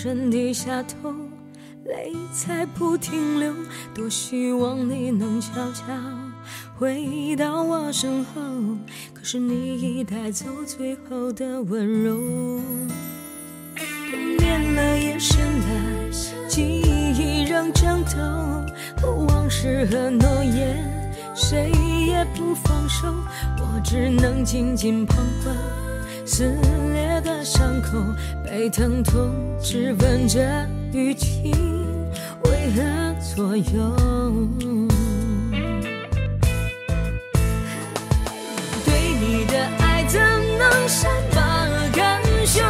身低下头，泪才不停流。多希望你能悄悄回到我身后，可是你已带走最后的温柔。变了夜深了，记忆仍颤抖，往事和诺言谁也不放手，我只能紧紧捧怀。 撕裂的伤口被疼痛质问着语气，为何左右？对你的爱怎能善罢甘休？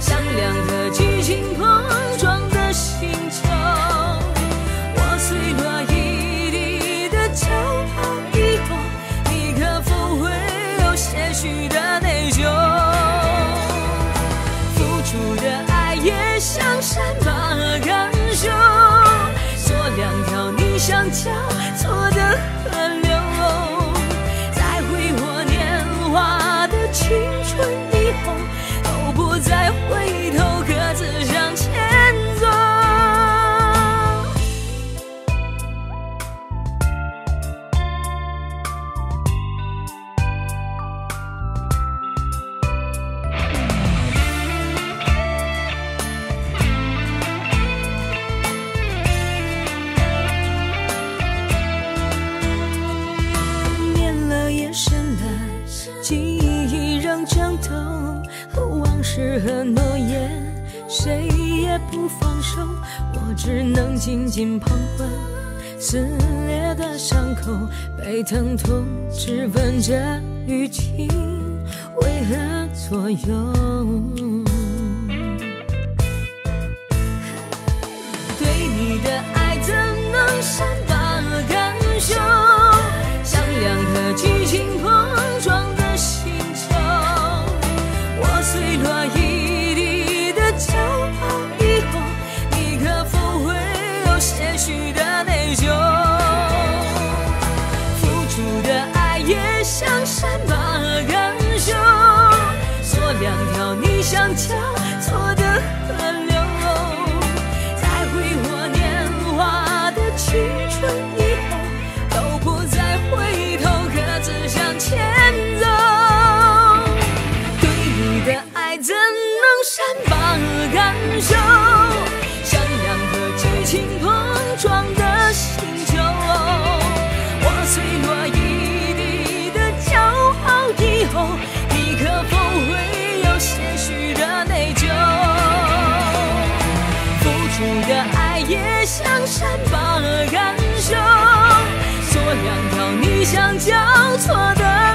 像两颗激情碰撞的星球，我碎落一地的骄傲以后，你可否会有些许的内疚？ 善罢甘休，做两条你想交错的河流，再挥霍年华的青春以后，都不再回头，各自向前走。往事和诺言，谁也不放手，我只能紧紧捧怀。撕裂的伤口被疼痛质问着语气，为何左右？对你的爱怎能善罢甘休？像两颗激情碰撞的星球。 我碎落一地的骄傲以后，你可否会有些许的内疚？付出的爱也像善罢甘休，做两条你想交错的河流，再挥霍年华的青春以后，都不再回头，各自向前走。 怎能善罢甘休？像两颗激情碰撞的星球，我碎落一地的骄傲以后，你可否会有些许的内疚？付出的爱也像善罢甘休，做两条你想交错的。